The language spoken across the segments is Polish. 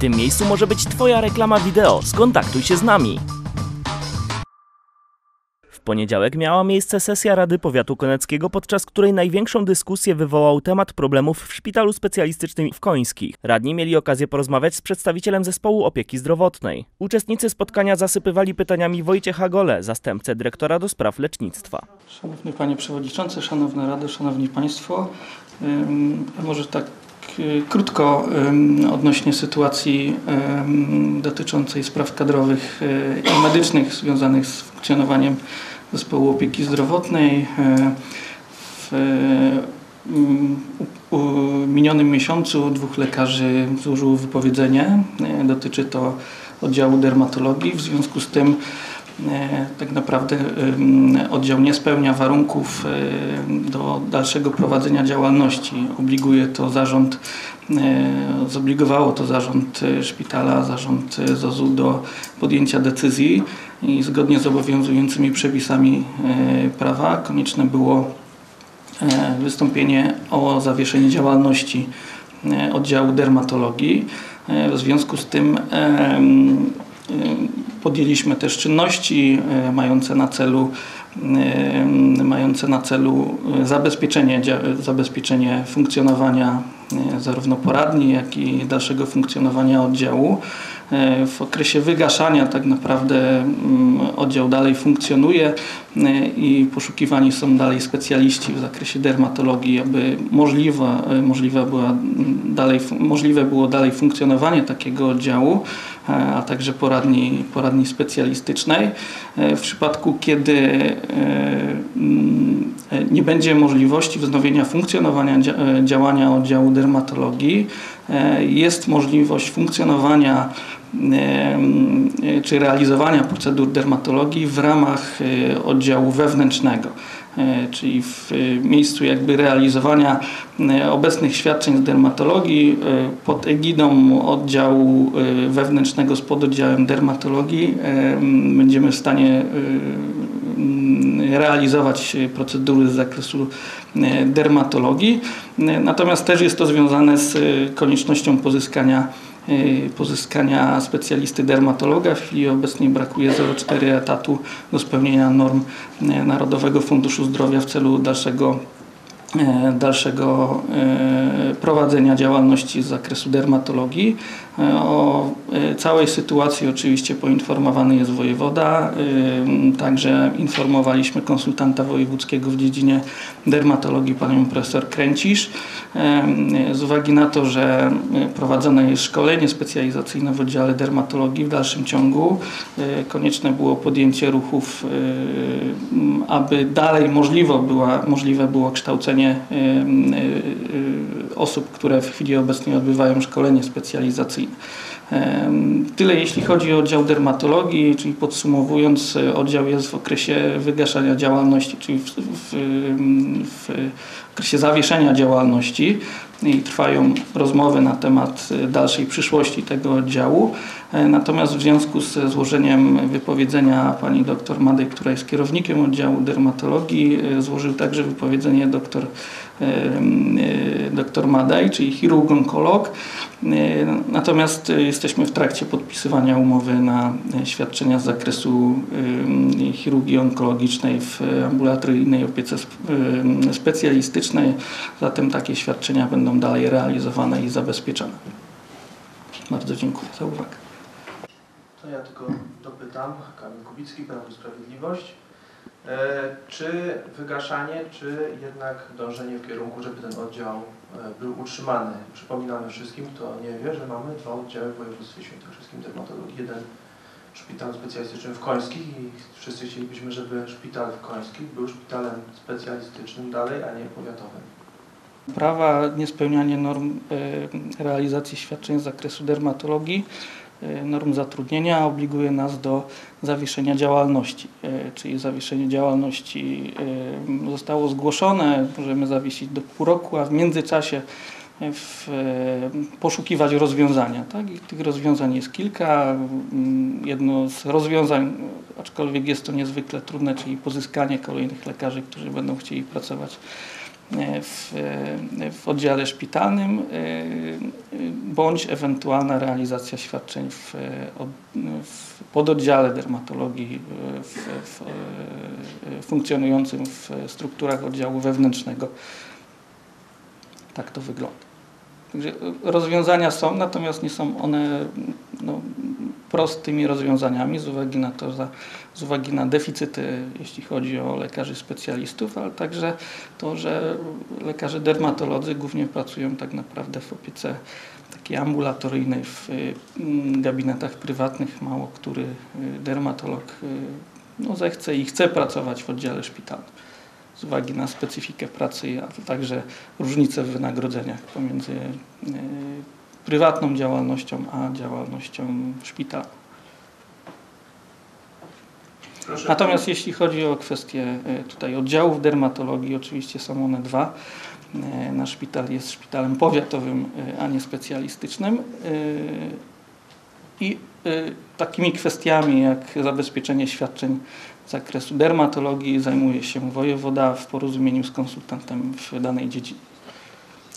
tym miejscu może być Twoja reklama wideo. Skontaktuj się z nami. W poniedziałek miała miejsce sesja Rady Powiatu Koneckiego, podczas której największą dyskusję wywołał temat problemów w Szpitalu Specjalistycznym w Końskich. Radni mieli okazję porozmawiać z przedstawicielem Zespołu Opieki Zdrowotnej. Uczestnicy spotkania zasypywali pytaniami Wojciecha Golę, zastępcę dyrektora do spraw lecznictwa. Szanowny Panie Przewodniczący, Szanowna Rado, Szanowni Państwo, może tak krótko odnośnie sytuacji dotyczącej spraw kadrowych i medycznych związanych z funkcjonowaniem Zespołu Opieki Zdrowotnej. W minionym miesiącu 2 lekarzy złożyło wypowiedzenie. Dotyczy to oddziału dermatologii. W związku z tym tak naprawdę oddział nie spełnia warunków do dalszego prowadzenia działalności. Zobligowało to zarząd szpitala, zarząd ZOZ-u do podjęcia decyzji i zgodnie z obowiązującymi przepisami prawa konieczne było wystąpienie o zawieszenie działalności oddziału dermatologii. W związku z tym podjęliśmy też czynności mające na celu zabezpieczenie funkcjonowania zarówno poradni, jak i dalszego funkcjonowania oddziału. W okresie wygaszania tak naprawdę oddział dalej funkcjonuje i poszukiwani są dalej specjaliści w zakresie dermatologii, aby możliwe było dalej funkcjonowanie takiego oddziału, a także poradni specjalistycznej. W przypadku, kiedy nie będzie możliwości wznowienia funkcjonowania działania oddziału dermatologii, jest możliwość funkcjonowania czy realizowania procedur dermatologii w ramach oddziału wewnętrznego, czyli w miejscu jakby realizowania obecnych świadczeń z dermatologii pod egidą oddziału wewnętrznego z pododdziałem dermatologii będziemy w stanie realizować procedury z zakresu dermatologii. Natomiast też jest to związane z koniecznością pozyskania specjalisty dermatologa. W chwili obecnej brakuje 0,4 etatu do spełnienia norm Narodowego Funduszu Zdrowia w celu dalszego prowadzenia działalności z zakresu dermatologii. O całej sytuacji oczywiście poinformowany jest wojewoda, także informowaliśmy konsultanta wojewódzkiego w dziedzinie dermatologii, panią profesor Kręcisz. Z uwagi na to, że prowadzone jest szkolenie specjalizacyjne w oddziale dermatologii w dalszym ciągu, konieczne było podjęcie ruchów, aby dalej możliwe było kształcenie osób, które w chwili obecnej odbywają szkolenie specjalizacyjne. Tyle jeśli chodzi o oddział dermatologii, czyli podsumowując, oddział jest w okresie wygaszania działalności, czyli w okresie zawieszenia działalności i trwają rozmowy na temat dalszej przyszłości tego oddziału. Natomiast w związku ze złożeniem wypowiedzenia pani dr Madej, która jest kierownikiem oddziału dermatologii, złożył także wypowiedzenie dr Madej, czyli chirurg-onkolog. Natomiast jesteśmy w trakcie podpisywania umowy na świadczenia z zakresu chirurgii onkologicznej w ambulatoryjnej opiece specjalistycznej. Zatem takie świadczenia będą dalej realizowane i zabezpieczane. Bardzo dziękuję za uwagę. To ja tylko dopytam. Kamil Kubicki, Prawo i Sprawiedliwość. Czy wygaszanie, czy jednak dążenie w kierunku, żeby ten oddział był utrzymany? Przypominamy wszystkim, kto nie wie, że mamy 2 oddziały w województwie świętokrzyskim dermatologii, 1 szpital specjalistyczny w Końskich i wszyscy chcielibyśmy, żeby szpital w Końskich był szpitalem specjalistycznym dalej, a nie powiatowym. Prawa, niespełnianie norm realizacji świadczeń z zakresu dermatologii, norm zatrudnienia obliguje nas do zawieszenia działalności, czyli zawieszenie działalności zostało zgłoszone, możemy zawiesić do pół roku, a w międzyczasie poszukiwać rozwiązania. Tak? I tych rozwiązań jest kilka. Jedno z rozwiązań, aczkolwiek jest to niezwykle trudne, czyli pozyskanie kolejnych lekarzy, którzy będą chcieli pracować w oddziale szpitalnym bądź ewentualna realizacja świadczeń w pododdziale dermatologii funkcjonującym w strukturach oddziału wewnętrznego. Tak to wygląda. Także rozwiązania są, natomiast nie są one prostymi rozwiązaniami z uwagi na deficyty, jeśli chodzi o lekarzy specjalistów, ale także to, że lekarze dermatolodzy głównie pracują tak naprawdę w opiece takiej ambulatoryjnej, w gabinetach prywatnych. Mało który dermatolog zechce i chce pracować w oddziale szpitalnym, z uwagi na specyfikę pracy, a także różnice w wynagrodzeniach pomiędzy prywatną działalnością a działalnością szpitala. Natomiast jeśli chodzi o kwestie tutaj oddziałów dermatologii, oczywiście są one dwa. Nasz szpital jest szpitalem powiatowym, a nie specjalistycznym. I takimi kwestiami jak zabezpieczenie świadczeń z zakresu dermatologii zajmuje się wojewoda w porozumieniu z konsultantem w danej dziedzinie.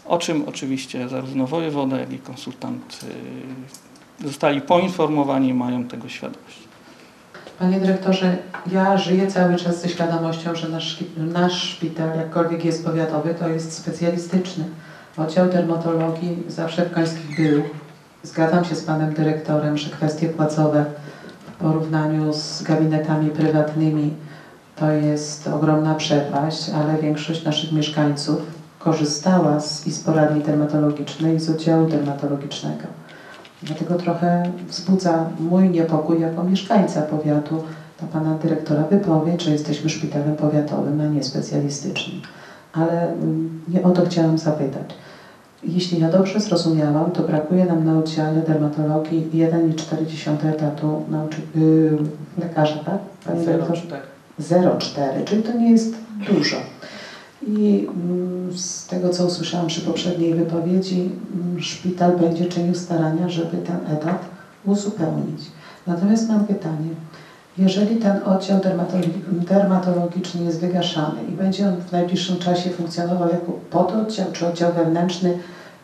O czym oczywiście zarówno wojewoda, jak i konsultant zostali poinformowani i mają tego świadomość. Panie dyrektorze, ja żyję cały czas ze świadomością, że nasz szpital, jakkolwiek jest powiatowy, to jest specjalistyczny. Oddział dermatologii zawsze w Końskich był. Zgadzam się z panem dyrektorem, że kwestie płacowe w porównaniu z gabinetami prywatnymi to jest ogromna przepaść, ale większość naszych mieszkańców korzystała z poradni dermatologicznej i z oddziału dermatologicznego. Dlatego trochę wzbudza mój niepokój jako mieszkańca powiatu do pana dyrektora wypowiedź, że jesteśmy szpitalem powiatowym, a nie specjalistycznym. Ale nie o to chciałam zapytać. Jeśli ja dobrze zrozumiałam, to brakuje nam na oddziale dermatologii 1,4 etatu lekarza, tak? 0,4, czyli to nie jest dużo. I z tego, co usłyszałam przy poprzedniej wypowiedzi, szpital będzie czynił starania, żeby ten etat uzupełnić. Natomiast mam pytanie. Jeżeli ten oddział dermatologiczny jest wygaszany i będzie on w najbliższym czasie funkcjonował jako pododdział czy oddział wewnętrzny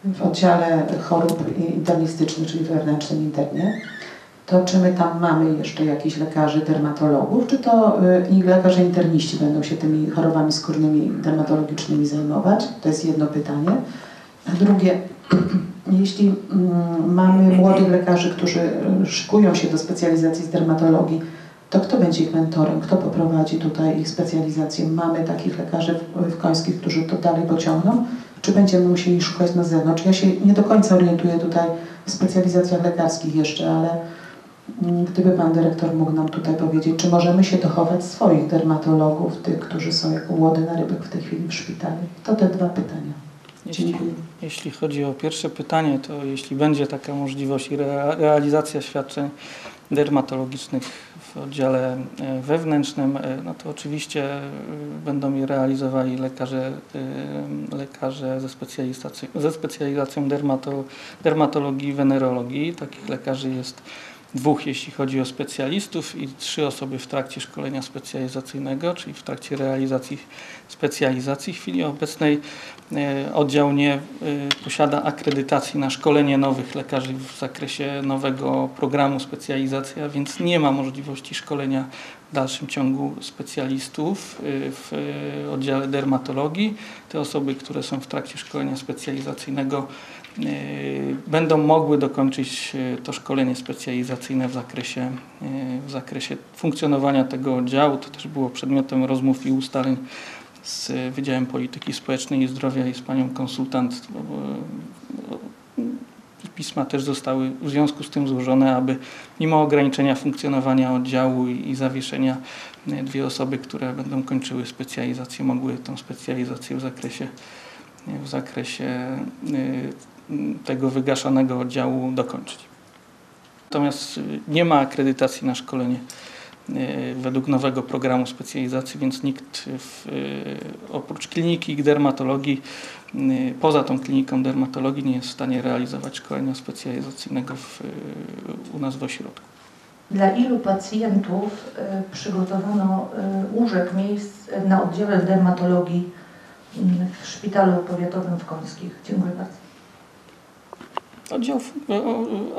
w oddziale chorób internistycznych, czyli wewnętrznym internie, to czy my tam mamy jeszcze jakichś lekarzy dermatologów, czy to lekarze interniści będą się tymi chorobami skórnymi dermatologicznymi zajmować? To jest jedno pytanie. A drugie, jeśli mamy młodych lekarzy, którzy szykują się do specjalizacji z dermatologii, to kto będzie ich mentorem? Kto poprowadzi tutaj ich specjalizację? Mamy takich lekarzy w Końskich, którzy to dalej pociągną? Czy będziemy musieli szukać na zewnątrz? Ja się nie do końca orientuję tutaj w specjalizacjach lekarskich jeszcze, ale gdyby pan dyrektor mógł nam tutaj powiedzieć, czy możemy się dochować swoich dermatologów, tych, którzy są jako łody na rybek w tej chwili w szpitalu? To te dwa pytania. Jeśli chodzi o pierwsze pytanie, to jeśli będzie taka możliwość i realizacja świadczeń dermatologicznych w oddziale wewnętrznym, no to oczywiście będą je realizowali lekarze ze specjalizacją dermatologii i wenerologii. Takich lekarzy jest dwóch, jeśli chodzi o specjalistów, i 3 osoby w trakcie szkolenia specjalizacyjnego, czyli w trakcie realizacji specjalizacji. W chwili obecnej oddział nie posiada akredytacji na szkolenie nowych lekarzy w zakresie nowego programu specjalizacja, więc nie ma możliwości szkolenia w dalszym ciągu specjalistów w oddziale dermatologii. Te osoby, które są w trakcie szkolenia specjalizacyjnego, będą mogły dokończyć to szkolenie specjalizacyjne w zakresie funkcjonowania tego oddziału. To też było przedmiotem rozmów i ustaleń z Wydziałem Polityki Społecznej i Zdrowia i z panią konsultant. Pisma też zostały w związku z tym złożone, aby mimo ograniczenia funkcjonowania oddziału i zawieszenia 2 osoby, które będą kończyły specjalizację, mogły tą specjalizację w zakresie tego wygaszanego oddziału dokończyć. Natomiast nie ma akredytacji na szkolenie według nowego programu specjalizacji, więc nikt oprócz kliniki dermatologii, poza tą kliniką dermatologii, nie jest w stanie realizować szkolenia specjalizacyjnego u nas w ośrodku. Dla ilu pacjentów przygotowano łóżek, miejsc na oddziale dermatologii w Szpitalu Powiatowym w Końskich. Dziękuję bardzo.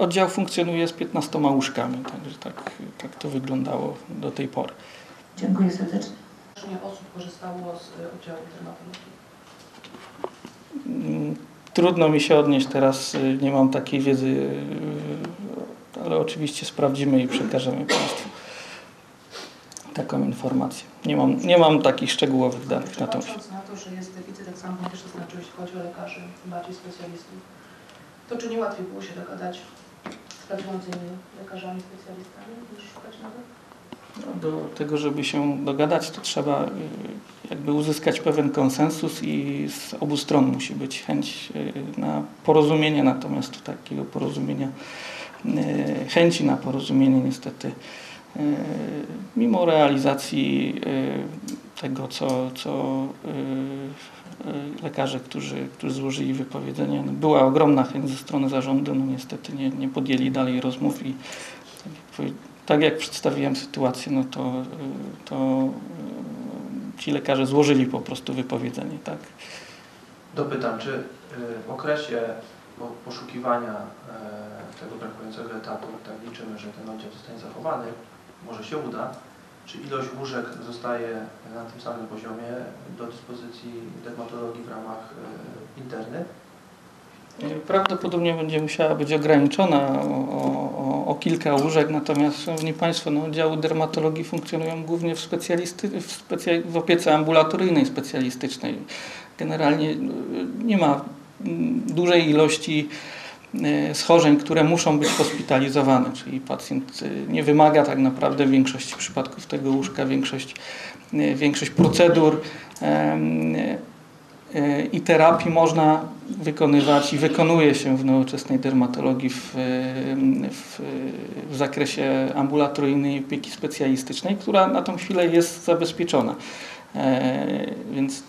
Oddział funkcjonuje z 15 łóżkami, także tak to wyglądało do tej pory. Dziękuję serdecznie. Ile osób korzystało z oddziału dermatologii? Trudno mi się odnieść teraz, nie mam takiej wiedzy, ale oczywiście sprawdzimy i przekażemy Państwu taką informację. Nie mam takich szczegółowych danych na to. Patrząc na to, że jest deficyt, tak samo też znaczy, jeśli chodzi o lekarzy, tym bardziej specjalistów, to czy nie łatwiej było się dogadać z pracującymi lekarzami, specjalistami niż szukać nowych? Do tego, żeby się dogadać, to trzeba jakby uzyskać pewien konsensus i z obu stron musi być chęć na porozumienie, natomiast takiego porozumienia, chęci na porozumienie niestety mimo realizacji tego, co lekarze, którzy złożyli wypowiedzenie, była ogromna chęć ze strony zarządu, no niestety nie podjęli dalej rozmów i tak jak przedstawiłem sytuację, no to ci lekarze złożyli po prostu wypowiedzenie, tak. Dopytam, czy w okresie poszukiwania tego brakującego etatu, tak liczymy, że ten oddział zostanie zachowany, może się uda, czy ilość łóżek zostaje na tym samym poziomie do dyspozycji dermatologii w ramach interny? Prawdopodobnie będzie musiała być ograniczona o kilka łóżek, natomiast, szanowni Państwo, no, oddziały dermatologii funkcjonują głównie w opiece ambulatoryjnej, specjalistycznej. Generalnie nie ma dużej ilości schorzeń, które muszą być hospitalizowane, czyli pacjent nie wymaga tak naprawdę w większości przypadków tego łóżka, większość procedur i terapii można wykonywać i wykonuje się w nowoczesnej dermatologii w zakresie ambulatoryjnej opieki specjalistycznej, która na tą chwilę jest zabezpieczona. Więc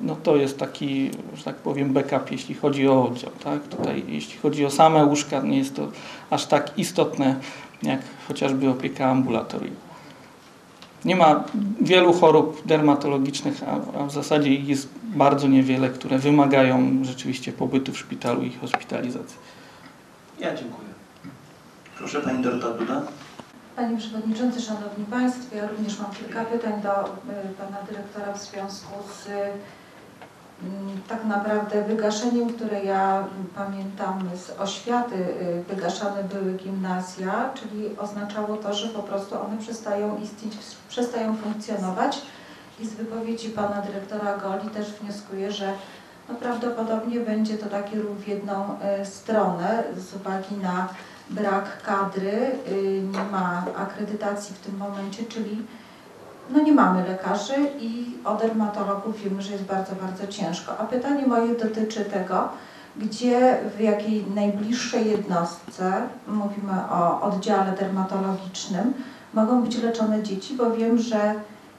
no to jest taki, że tak powiem, backup, jeśli chodzi o oddział. Tak? Tutaj, jeśli chodzi o same łóżka, nie jest to aż tak istotne jak chociażby opieka ambulatoryjna. Nie ma wielu chorób dermatologicznych, a w zasadzie ich jest bardzo niewiele, które wymagają rzeczywiście pobytu w szpitalu i hospitalizacji. Ja dziękuję. Proszę, Pani Dorota Duda. Panie Przewodniczący, Szanowni Państwo, ja również mam kilka pytań do Pana Dyrektora w związku z tak naprawdę wygaszeniem, które ja pamiętam z oświaty, wygaszane były gimnazja, czyli oznaczało to, że po prostu one przestają istnieć, przestają funkcjonować i z wypowiedzi Pana Dyrektora Goli też wnioskuję, że no prawdopodobnie będzie to taki ruch w jedną stronę z uwagi na brak kadry, nie ma akredytacji w tym momencie, czyli no nie mamy lekarzy i o dermatologów wiemy, że jest bardzo, bardzo ciężko. A pytanie moje dotyczy tego, gdzie, w jakiej najbliższej jednostce, mówimy o oddziale dermatologicznym, mogą być leczone dzieci, bo wiem, że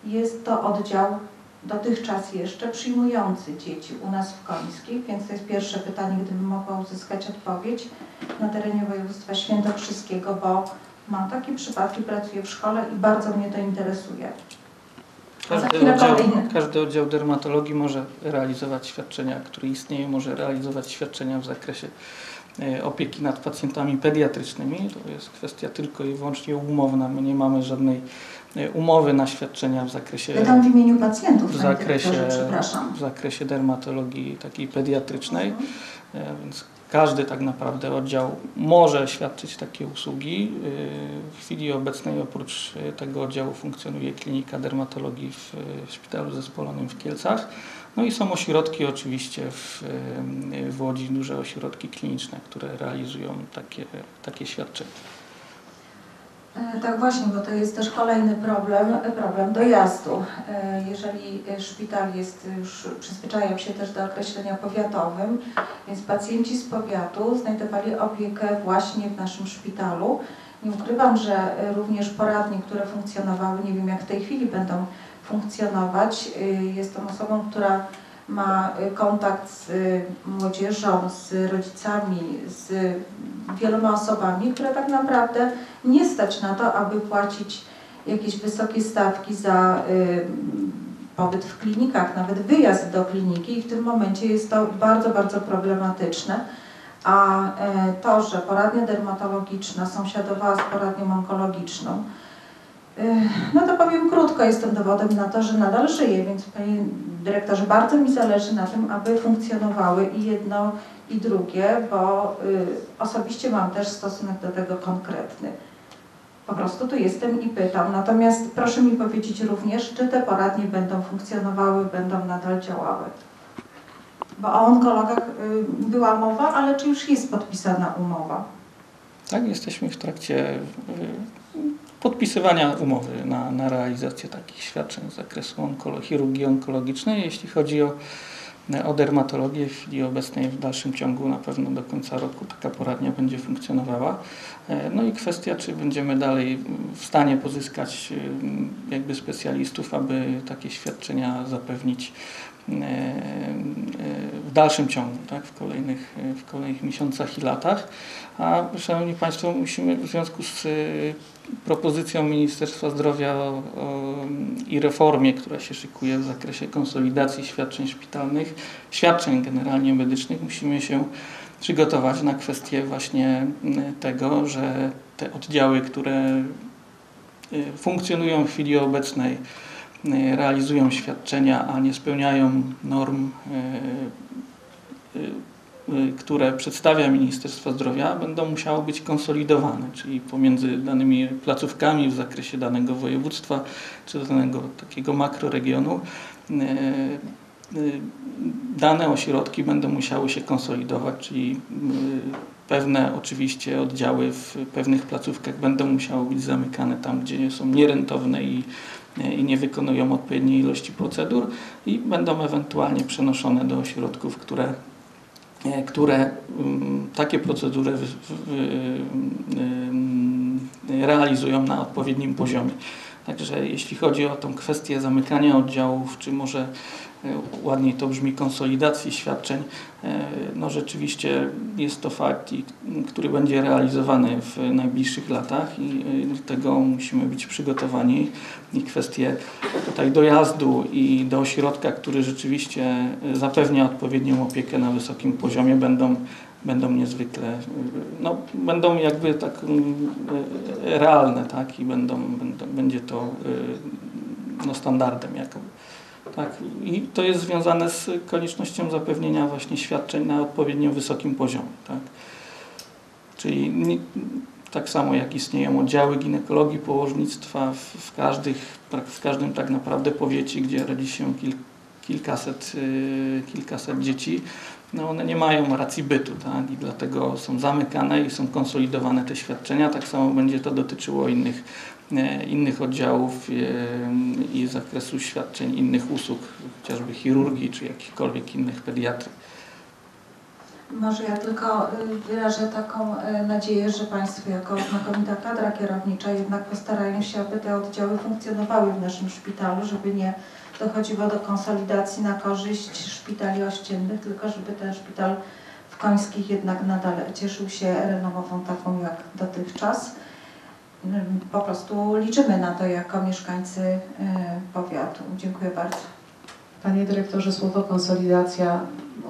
jest to oddział dotychczas jeszcze przyjmujący dzieci u nas w Końskich, więc to jest pierwsze pytanie, gdybym mogła uzyskać odpowiedź na terenie województwa świętokrzyskiego, bo mam takie przypadki, pracuję w szkole i bardzo mnie to interesuje. Każdy oddział dermatologii może realizować świadczenia, które istnieją, może realizować świadczenia w zakresie opieki nad pacjentami pediatrycznymi. To jest kwestia tylko i wyłącznie umowna. My nie mamy żadnej umowy na świadczenia w zakresie... Pytam w imieniu pacjentów, w zakresie dermatologii takiej pediatrycznej. Więc każdy tak naprawdę oddział może świadczyć takie usługi. W chwili obecnej oprócz tego oddziału funkcjonuje klinika dermatologii w Szpitalu Zespolonym w Kielcach. No i są ośrodki oczywiście w Łodzi, duże ośrodki kliniczne, które realizują takie świadczenia. Tak właśnie, bo to jest też kolejny problem dojazdu. Jeżeli szpital jest już, przyzwyczajam się też do określenia powiatowym, więc pacjenci z powiatu znajdowali opiekę właśnie w naszym szpitalu. Nie ukrywam, że również poradnie, które funkcjonowały, nie wiem jak w tej chwili będą funkcjonować. Jestem osobą, która ma kontakt z młodzieżą, z rodzicami, z wieloma osobami, które tak naprawdę nie stać na to, aby płacić jakieś wysokie stawki za pobyt w klinikach, nawet wyjazd do kliniki i w tym momencie jest to bardzo, bardzo problematyczne. A to, że poradnia dermatologiczna sąsiadowała z poradnią onkologiczną, no to powiem krótko, jestem dowodem na to, że nadal żyję, więc Panie Dyrektorze, bardzo mi zależy na tym, aby funkcjonowały i jedno i drugie, bo osobiście mam też stosunek do tego konkretny. Po prostu tu jestem i pytam. Natomiast proszę mi powiedzieć również, czy te poradnie będą funkcjonowały, będą nadal działały. Bo o onkologach była mowa, ale czy już jest podpisana umowa? Tak, jesteśmy w trakcie podpisywania umowy na realizację takich świadczeń z zakresu chirurgii onkologicznej. Jeśli chodzi o dermatologię, w chwili obecnej w dalszym ciągu na pewno do końca roku taka poradnia będzie funkcjonowała. No i kwestia, czy będziemy dalej w stanie pozyskać jakby specjalistów, aby takie świadczenia zapewnić w dalszym ciągu, tak, w kolejnych miesiącach i latach. A Szanowni Państwo, musimy w związku z propozycją Ministerstwa Zdrowia i reformie, która się szykuje w zakresie konsolidacji świadczeń szpitalnych, świadczeń generalnie medycznych, musimy się przygotować na kwestię właśnie tego, że te oddziały, które funkcjonują w chwili obecnej, realizują świadczenia, a nie spełniają norm, które przedstawia Ministerstwo Zdrowia, będą musiały być konsolidowane, czyli pomiędzy danymi placówkami w zakresie danego województwa czy danego takiego makroregionu dane ośrodki będą musiały się konsolidować, czyli pewne oczywiście oddziały w pewnych placówkach będą musiały być zamykane tam, gdzie są nierentowne i nie wykonują odpowiedniej ilości procedur i będą ewentualnie przenoszone do ośrodków, które takie procedury realizują na odpowiednim poziomie. Także jeśli chodzi o tą kwestię zamykania oddziałów, czy może ładniej to brzmi konsolidacji świadczeń, no rzeczywiście jest to fakt, który będzie realizowany w najbliższych latach i do tego musimy być przygotowani i kwestie tutaj dojazdu i do ośrodka, który rzeczywiście zapewnia odpowiednią opiekę na wysokim poziomie, będą niezwykle, no, będą jakby tak realne, tak, i będzie to no, standardem jakby. Tak, i to jest związane z koniecznością zapewnienia właśnie świadczeń na odpowiednio wysokim poziomie. Tak. Czyli tak samo jak istnieją oddziały ginekologii, położnictwa w każdym tak naprawdę powiecie, gdzie rodzi się kilkaset dzieci, no one nie mają racji bytu, tak? I dlatego są zamykane i są konsolidowane te świadczenia. Tak samo będzie to dotyczyło innych oddziałów i zakresu świadczeń innych usług, chociażby chirurgii czy jakichkolwiek innych pediatrii. Może ja tylko wyrażę taką nadzieję, że Państwo jako znakomita kadra kierownicza jednak postarają się, aby te oddziały funkcjonowały w naszym szpitalu, żeby nie dochodziło do konsolidacji na korzyść szpitali ościennych, tylko żeby ten szpital w Końskich jednak nadal cieszył się renomową taką jak dotychczas. Po prostu liczymy na to jako mieszkańcy powiatu. Dziękuję bardzo. Panie Dyrektorze, słowo konsolidacja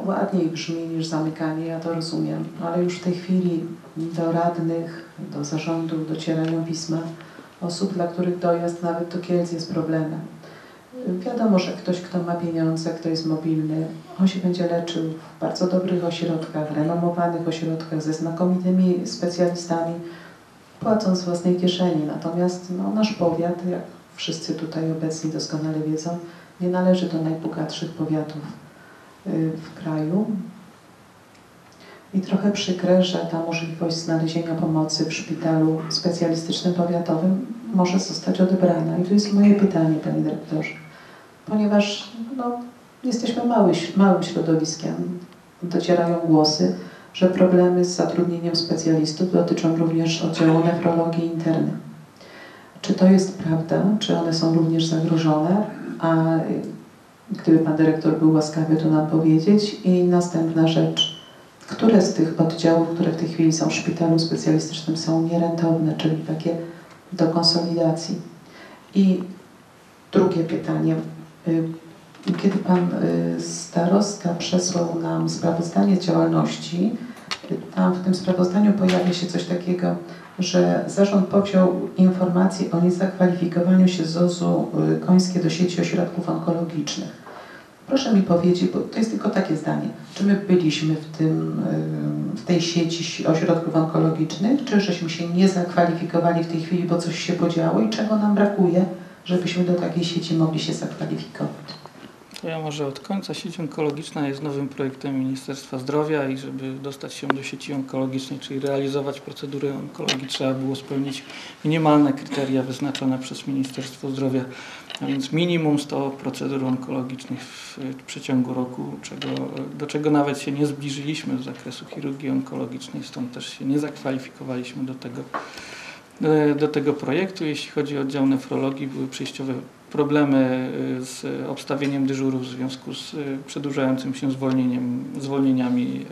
ładniej brzmi niż zamykanie, ja to rozumiem, ale już w tej chwili do radnych, do zarządów docierają pisma osób, dla których dojazd nawet do Kielc jest problemem. Wiadomo, że ktoś, kto ma pieniądze, kto jest mobilny, on się będzie leczył w bardzo dobrych ośrodkach, renomowanych ośrodkach ze znakomitymi specjalistami, płacąc z własnej kieszeni. Natomiast no, nasz powiat, jak wszyscy tutaj obecni doskonale wiedzą, nie należy do najbogatszych powiatów w kraju. I trochę przykre, że ta możliwość znalezienia pomocy w szpitalu specjalistycznym powiatowym może zostać odebrana. I tu jest moje pytanie, Panie Dyrektorze. Ponieważ no, jesteśmy małym środowiskiem, docierają głosy, że problemy z zatrudnieniem specjalistów dotyczą również oddziału nefrologii i interny. Czy to jest prawda? Czy one są również zagrożone? A gdyby Pan Dyrektor był łaskawy to nam powiedzieć. I następna rzecz. Które z tych oddziałów, które w tej chwili są w szpitalu specjalistycznym, są nierentowne, czyli takie do konsolidacji? I drugie pytanie. Kiedy pan starosta przesłał nam sprawozdanie działalności, tam w tym sprawozdaniu pojawia się coś takiego, że zarząd podjął informacje o niezakwalifikowaniu się ZOZ-u Końskie do sieci ośrodków onkologicznych. Proszę mi powiedzieć, bo to jest tylko takie zdanie, czy my byliśmy w tej sieci ośrodków onkologicznych, czy żeśmy się nie zakwalifikowali w tej chwili, bo coś się podziało i czego nam brakuje, żebyśmy do takiej sieci mogli się zakwalifikować? To ja może od końca. Sieć onkologiczna jest nowym projektem Ministerstwa Zdrowia i żeby dostać się do sieci onkologicznej, czyli realizować procedury onkologii, trzeba było spełnić minimalne kryteria wyznaczone przez Ministerstwo Zdrowia, a więc minimum 100 procedur onkologicznych w przeciągu roku, do czego nawet się nie zbliżyliśmy z zakresu chirurgii onkologicznej, stąd też się nie zakwalifikowaliśmy do tego projektu. Jeśli chodzi o dział nefrologii, były przejściowe problemy z obstawieniem dyżurów w związku z przedłużającym się zwolnieniami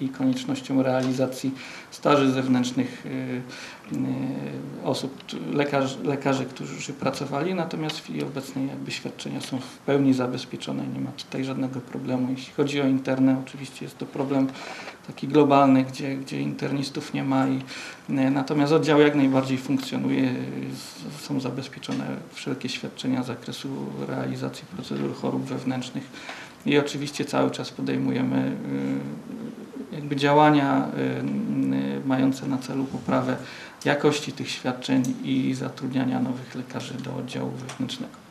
i koniecznością realizacji staży zewnętrznych osób, lekarzy, którzy pracowali, natomiast w chwili obecnej jakby świadczenia są w pełni zabezpieczone, nie ma tutaj żadnego problemu. Jeśli chodzi o internę, oczywiście jest to problem taki globalny, gdzie internistów nie ma, natomiast oddział jak najbardziej funkcjonuje, są zabezpieczone wszelkie świadczenia z zakresu realizacji procedur chorób wewnętrznych i oczywiście cały czas podejmujemy jakby działania mające na celu poprawę jakości tych świadczeń i zatrudniania nowych lekarzy do oddziału wewnętrznego.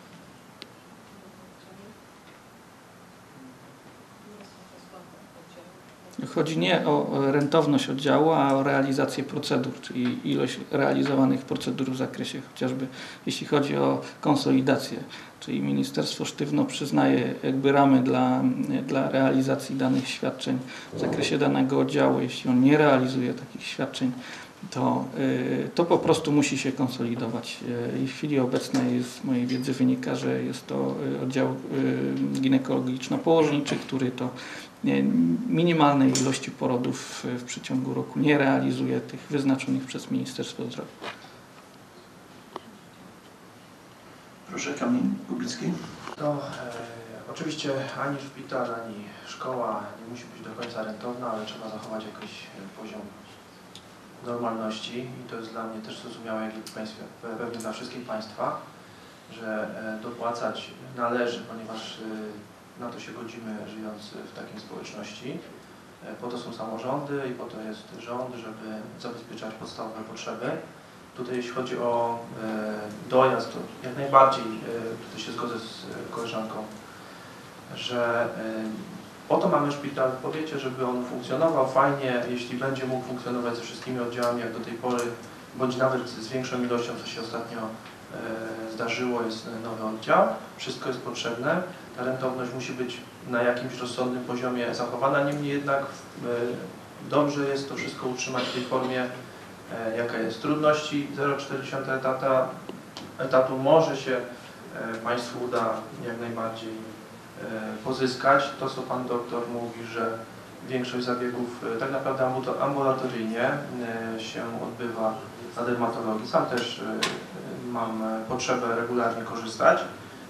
Chodzi nie o rentowność oddziału, a o realizację procedur, czyli ilość realizowanych procedur w zakresie chociażby, jeśli chodzi o konsolidację, czyli ministerstwo sztywno przyznaje jakby ramy dla realizacji danych świadczeń w zakresie danego oddziału. Jeśli on nie realizuje takich świadczeń, to po prostu musi się konsolidować. I w chwili obecnej z mojej wiedzy wynika, że jest to oddział ginekologiczno-położniczy, który to minimalnej ilości porodów w przeciągu roku nie realizuje tych wyznaczonych przez Ministerstwo Zdrowia. Proszę, Kamil Kubicki. To oczywiście ani szpital, ani szkoła nie musi być do końca rentowna, ale trzeba zachować jakiś poziom normalności i to jest dla mnie też zrozumiałe, jak i pewnie dla wszystkich państwa, że dopłacać należy, ponieważ na to się godzimy, żyjąc w takiej społeczności. Po to są samorządy i po to jest rząd, żeby zabezpieczać podstawowe potrzeby. Tutaj jeśli chodzi o dojazd, to jak najbardziej tutaj się zgodzę z koleżanką, że po to mamy szpital w powiecie, żeby on funkcjonował fajnie, jeśli będzie mógł funkcjonować ze wszystkimi oddziałami jak do tej pory, bądź nawet z większą ilością, co się ostatnio zdarzyło, jest nowy oddział. Wszystko jest potrzebne. Ta rentowność musi być na jakimś rozsądnym poziomie zachowana, niemniej jednak dobrze jest to wszystko utrzymać w tej formie, jaka jest. Trudności 0,4 etatu może się państwu uda jak najbardziej pozyskać. To, co pan doktor mówi, że większość zabiegów tak naprawdę ambulatoryjnie się odbywa na dermatologii. Sam też mam potrzebę regularnie korzystać,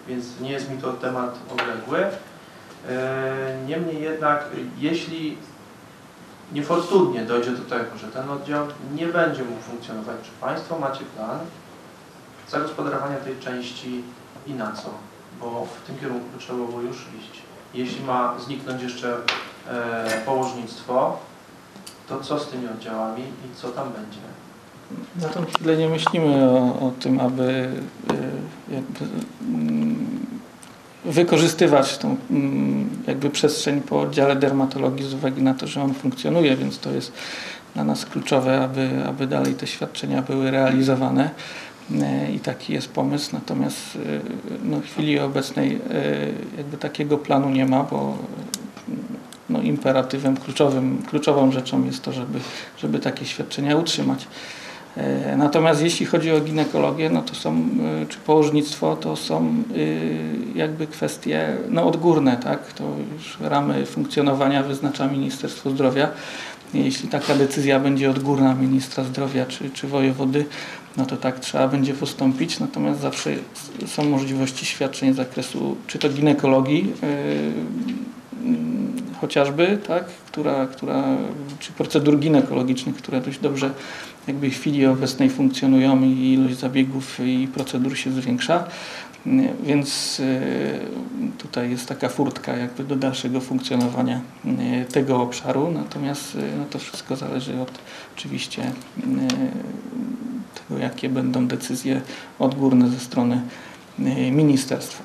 więc nie jest mi to temat odległy. Niemniej jednak, jeśli niefortunnie dojdzie do tego, że ten oddział nie będzie mógł funkcjonować, czy państwo macie plan zagospodarowania tej części i na co? Bo w tym kierunku trzeba było już iść. Jeśli ma zniknąć jeszcze położnictwo, to co z tymi oddziałami i co tam będzie? Na tą chwilę nie myślimy o tym, aby wykorzystywać tą jakby przestrzeń po oddziale dermatologii z uwagi na to, że on funkcjonuje, więc to jest dla nas kluczowe, aby dalej te świadczenia były realizowane. I taki jest pomysł, natomiast no, w chwili obecnej jakby takiego planu nie ma, bo no, imperatywem, kluczową rzeczą jest to, żeby takie świadczenia utrzymać. Natomiast jeśli chodzi o ginekologię, no to są, czy położnictwo, to są jakby kwestie no, odgórne, tak? To już ramy funkcjonowania wyznacza Ministerstwo Zdrowia. jeśli taka decyzja będzie odgórna ministra zdrowia czy wojewody, no to tak trzeba będzie postąpić, natomiast zawsze są możliwości świadczeń z zakresu czy to ginekologii chociażby, tak, czy procedur ginekologicznych, które dość dobrze jakby w chwili obecnej funkcjonują i ilość zabiegów i procedur się zwiększa, więc tutaj jest taka furtka jakby do dalszego funkcjonowania tego obszaru, natomiast no to wszystko zależy od oczywiście tego, jakie będą decyzje odgórne ze strony ministerstwa.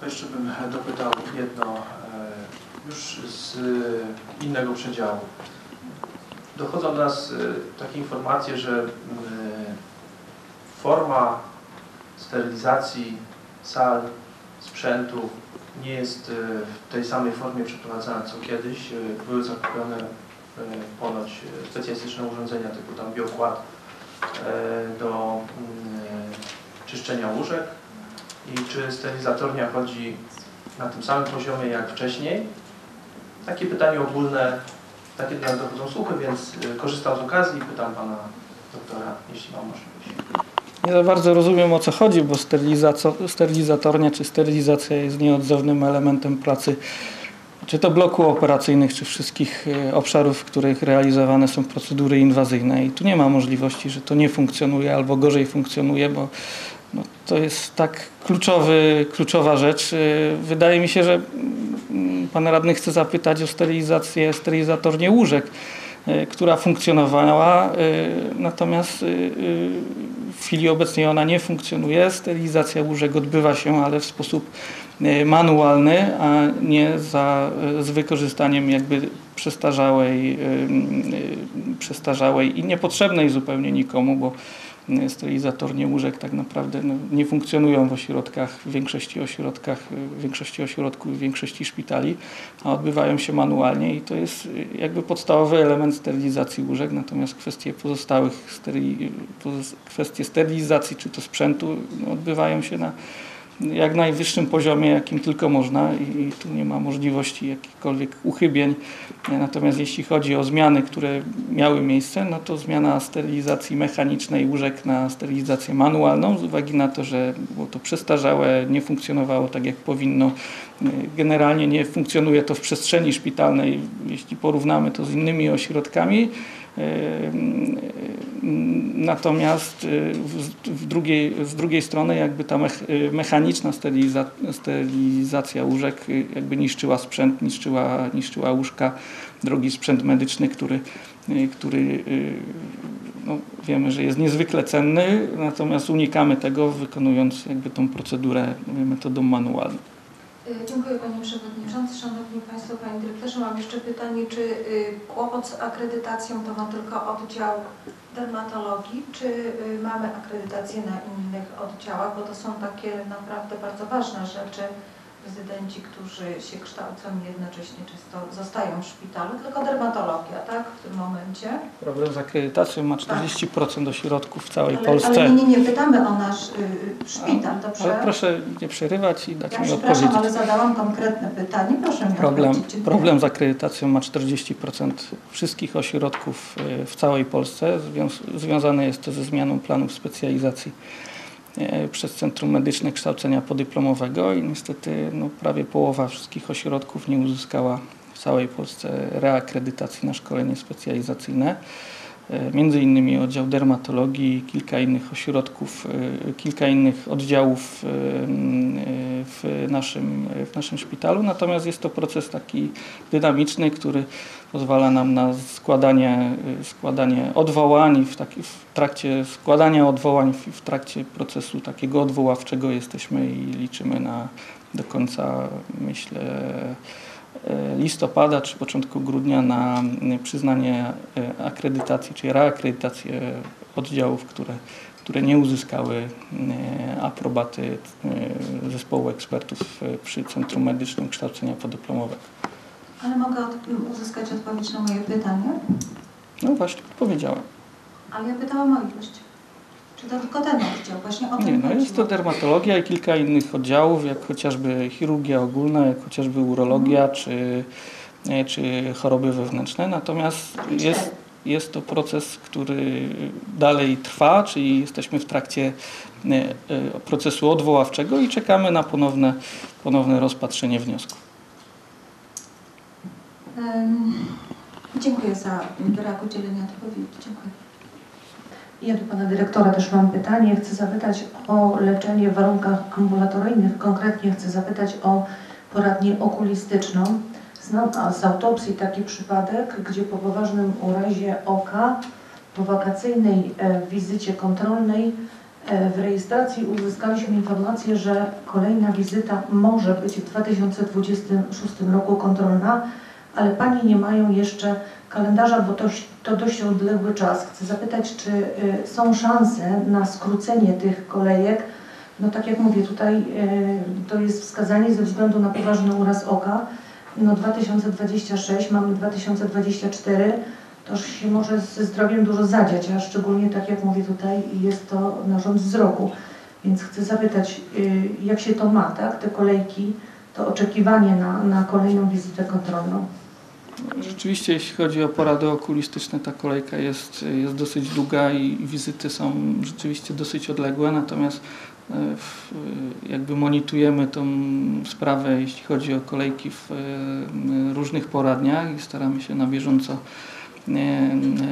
To jeszcze bym dopytał jedno już z innego przedziału. Dochodzą do nas takie informacje, że forma sterylizacji sal, sprzętu nie jest w tej samej formie przeprowadzana co kiedyś. Były zakupione ponoć specjalistyczne urządzenia typu tam biokład do czyszczenia łóżek. I czy sterylizatornia chodzi na tym samym poziomie jak wcześniej? Takie pytanie ogólne, takie do nas dochodzą słuchy, więc korzystam z okazji i pytam pana doktora, jeśli mam możliwość. Nie za bardzo rozumiem, o co chodzi, bo sterylizatornia czy sterylizacja jest nieodzownym elementem pracy czy to bloku operacyjnych, czy wszystkich obszarów, w których realizowane są procedury inwazyjne. I tu nie ma możliwości, że to nie funkcjonuje albo gorzej funkcjonuje, bo no, to jest tak kluczowa rzecz. Wydaje mi się, że pan radny chce zapytać o sterylizację, sterylizatornię łóżek, która funkcjonowała, natomiast w chwili obecnej ona nie funkcjonuje. Sterylizacja łóżek odbywa się, ale w sposób manualny, a nie z wykorzystaniem jakby przestarzałej i niepotrzebnej zupełnie nikomu, bo sterylizatornie łóżek tak naprawdę no, nie funkcjonują w większości ośrodków, w większości szpitali, a odbywają się manualnie i to jest jakby podstawowy element sterylizacji łóżek, natomiast kwestie pozostałych, kwestie sterylizacji czy to sprzętu no, odbywają się na jak najwyższym poziomie, jakim tylko można i tu nie ma możliwości jakichkolwiek uchybień. Natomiast jeśli chodzi o zmiany, które miały miejsce, no to zmiana sterylizacji mechanicznej łóżek na sterylizację manualną z uwagi na to, że było to przestarzałe, nie funkcjonowało tak jak powinno. Generalnie nie funkcjonuje to w przestrzeni szpitalnej, jeśli porównamy to z innymi ośrodkami. Natomiast z drugiej strony jakby ta mechaniczna sterylizacja łóżek jakby niszczyła sprzęt, niszczyła łóżka, drogi sprzęt medyczny, który no, wiemy, że jest niezwykle cenny, natomiast unikamy tego, wykonując jakby tą procedurę metodą manualną. Dziękuję Panie Przewodniczący. Szanowni Państwo, Panie Dyrektorze, mam jeszcze pytanie, czy kłopot z akredytacją to ma tylko oddział dermatologii, czy mamy akredytację na innych oddziałach, bo to są takie naprawdę bardzo ważne rzeczy. Rezydenci, którzy się kształcą i jednocześnie często zostają w szpitalu, tylko dermatologia, tak, w tym momencie? Problem z akredytacją ma 40% ośrodków w całej Polsce. Ale nie pytamy o nasz szpital, dobrze? Ale proszę nie przerywać i dać mi odpowiedzieć. Przepraszam, ale zadałam konkretne pytanie, proszę mi odpowiedzieć. Problem z akredytacją ma 40% wszystkich ośrodków w całej Polsce. Związane jest to ze zmianą planów specjalizacji przez Centrum Medyczne Kształcenia Podyplomowego i niestety no, prawie połowa wszystkich ośrodków nie uzyskała w całej Polsce reakredytacji na szkolenie specjalizacyjne. Między innymi oddział dermatologii, kilka innych oddziałów w naszym szpitalu. Natomiast jest to proces taki dynamiczny, który pozwala nam na składanie odwołań. W trakcie składania odwołań, w trakcie procesu takiego odwoławczego jesteśmy i liczymy na do końca, myślę, listopada czy początku grudnia na przyznanie akredytacji czy reakredytację oddziałów, które nie uzyskały aprobaty zespołu ekspertów przy Centrum Medycznym Kształcenia Podyplomowego. Ale mogę uzyskać odpowiedź na moje pytanie? No właśnie, odpowiedziałam. Ale ja pytałam o ilość. Czy to tylko ten oddział? Właśnie o tym chodziło. Jest to dermatologia i kilka innych oddziałów, jak chociażby chirurgia ogólna, jak chociażby urologia, czy czy choroby wewnętrzne, natomiast jest to proces, który dalej trwa, czyli jesteśmy w trakcie procesu odwoławczego i czekamy na ponowne rozpatrzenie wniosku. Dziękuję za brak udzielenia odpowiedzi. Dziękuję. Ja do Pana Dyrektora też mam pytanie. Chcę zapytać o leczenie w warunkach ambulatoryjnych. Konkretnie chcę zapytać o poradnię okulistyczną. Znam z autopsji taki przypadek, gdzie po poważnym urazie oka po wakacyjnej wizycie kontrolnej w rejestracji uzyskaliśmy informację, że kolejna wizyta może być w 2026 roku kontrolna, ale Pani nie mają jeszcze kalendarza, bo to dość odległy czas. Chcę zapytać, czy są szanse na skrócenie tych kolejek? No tak jak mówię, tutaj to jest wskazanie ze względu na poważny uraz oka. No 2026, mamy 2024, toż się może ze zdrowiem dużo zadziać, a szczególnie tak jak mówię tutaj, jest to narząd wzroku. Więc chcę zapytać, jak się to ma, tak? Te kolejki, to oczekiwanie na kolejną wizytę kontrolną. Rzeczywiście, jeśli chodzi o porady okulistyczne, ta kolejka jest dosyć długa i wizyty są rzeczywiście dosyć odległe, natomiast jakby monitorujemy tą sprawę, jeśli chodzi o kolejki w różnych poradniach i staramy się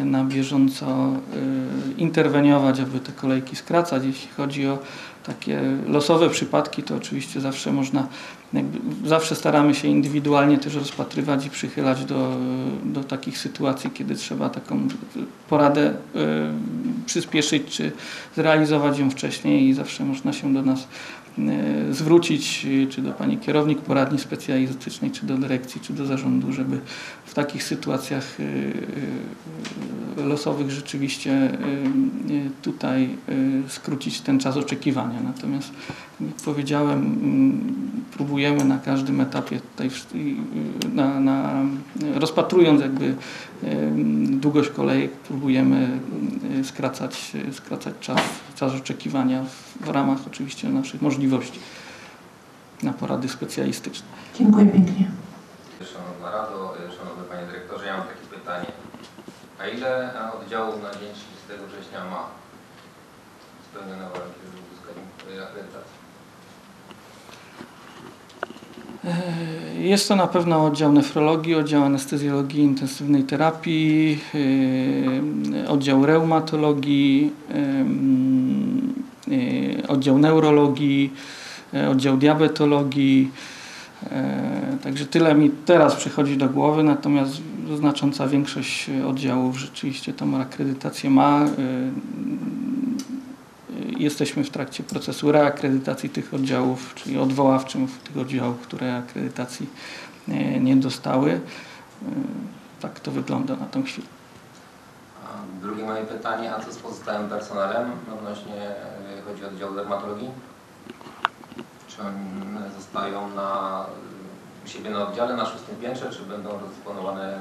na bieżąco interweniować, aby te kolejki skracać. Jeśli chodzi o takie losowe przypadki, to oczywiście zawsze zawsze staramy się indywidualnie też rozpatrywać i przychylać do takich sytuacji, kiedy trzeba taką poradę przyspieszyć czy zrealizować ją wcześniej i zawsze można się do nas zwrócić, czy do Pani Kierownik Poradni Specjalistycznej, czy do dyrekcji, czy do zarządu, żeby w takich sytuacjach losowych rzeczywiście tutaj skrócić ten czas oczekiwania. Natomiast, jak powiedziałem, próbujemy na każdym etapie, tutaj rozpatrując jakby długość kolejek, próbujemy skracać czas oczekiwania w ramach oczywiście naszych możliwości na porady specjalistyczne. Dziękuję pięknie. Szanowna Rado, Szanowny Panie Dyrektorze, ja mam takie pytanie. A ile oddziałów na dzień 30 września ma spełnione warunki, żeby uzyskać akredytację? Jest to na pewno oddział nefrologii, oddział anestezjologii intensywnej terapii, oddział reumatologii, oddział neurologii, oddział diabetologii. Także tyle mi teraz przychodzi do głowy, natomiast znacząca większość oddziałów rzeczywiście tą akredytację ma. Jesteśmy w trakcie procesu reakredytacji tych oddziałów, czyli odwoławczym tych oddziałów, które akredytacji nie dostały. Tak to wygląda na tą chwilę. Drugie moje pytanie, a co z pozostałym personelem odnośnie, chodzi o oddział dermatologii? Czy oni zostają u siebie na oddziale, na 6. piętrze, czy będą rozdysponowane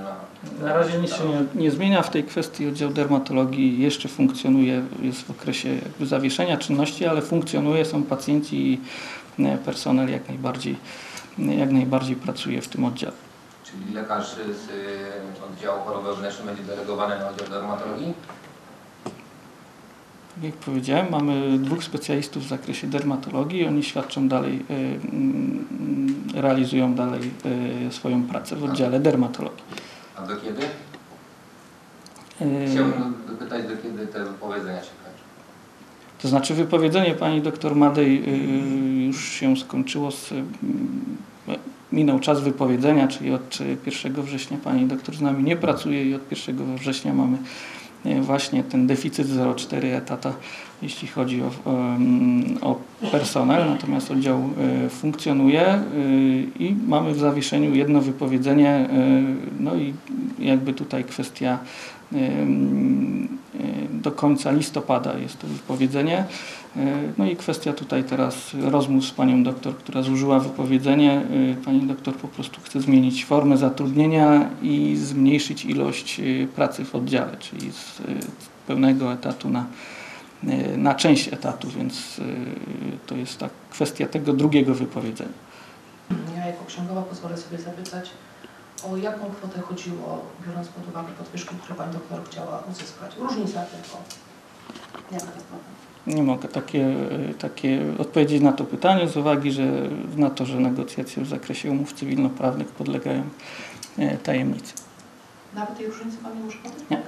na razie nic się nie zmienia w tej kwestii. Oddział dermatologii jeszcze funkcjonuje, jest w okresie jakby zawieszenia czynności, ale funkcjonuje, są pacjenci i personel jak najbardziej pracuje w tym oddziale. Czyli lekarz z oddziału chorób wewnętrznych będzie delegowany na oddział dermatologii? Jak powiedziałem, mamy 2 specjalistów w zakresie dermatologii. Oni świadczą dalej, realizują dalej swoją pracę w oddziale dermatologii. A do kiedy? Chciałbym dopytać, do kiedy te wypowiedzenia się kończą. To znaczy wypowiedzenie pani doktor Madej już się skończyło, minął czas wypowiedzenia, czyli od 1 września pani doktor z nami nie pracuje i od 1 września mamy właśnie ten deficyt 0,4 etata, jeśli chodzi o personel, natomiast oddział funkcjonuje i mamy w zawieszeniu jedno wypowiedzenie, no i jakby tutaj kwestia do końca listopada jest to wypowiedzenie, no i kwestia tutaj teraz rozmów z panią doktor, która złożyła wypowiedzenie. Pani doktor po prostu chce zmienić formę zatrudnienia i zmniejszyć ilość pracy w oddziale, czyli z pełnego etatu na część etatu, więc to jest ta kwestia tego drugiego wypowiedzenia. Ja jako księgowa pozwolę sobie zapytać O jaką kwotę chodziło, biorąc pod uwagę podwyżki, które pani doktor chciała uzyskać? Różnica tylko. Jak to wygląda? Nie mogę takie odpowiedzieć na to pytanie z uwagi na to, że negocjacje w zakresie umów cywilnoprawnych podlegają tajemnicy. Nawet tej różnicy Pan nie może powiedzieć? Nie.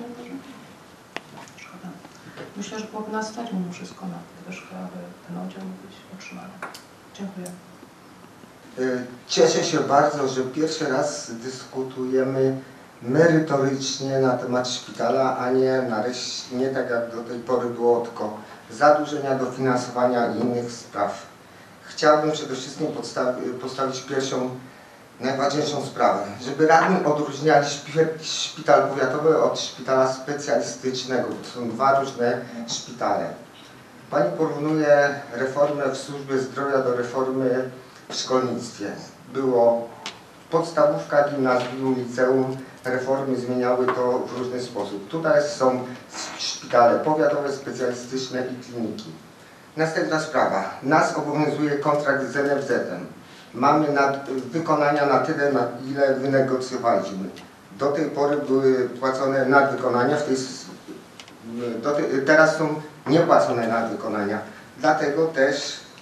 Szkoda. Myślę, że byłoby na stadium już wszystko na podwyżkę, aby ten oddział mógł być otrzymany. Dziękuję. Cieszę się bardzo, że pierwszy raz dyskutujemy merytorycznie na temat szpitala, a nie tak jak do tej pory było tylko zadłużenia, dofinansowania i innych spraw. Chciałbym przede wszystkim postawić pierwszą, najważniejszą sprawę, żeby radni odróżniali szpital powiatowy od szpitala specjalistycznego, to są dwa różne szpitale. Pani porównuje reformę w służbie zdrowia do reformy w szkolnictwie. Było podstawówka, gimnazjum, liceum, reformy zmieniały to w różny sposób. Tutaj są szpitale powiatowe, specjalistyczne i kliniki. Następna sprawa. Nas obowiązuje kontrakt z NFZ-em. Mamy wykonania na tyle, na ile wynegocjowaliśmy. Do tej pory były płacone nadwykonania, teraz są niepłacone nadwykonania. Dlatego też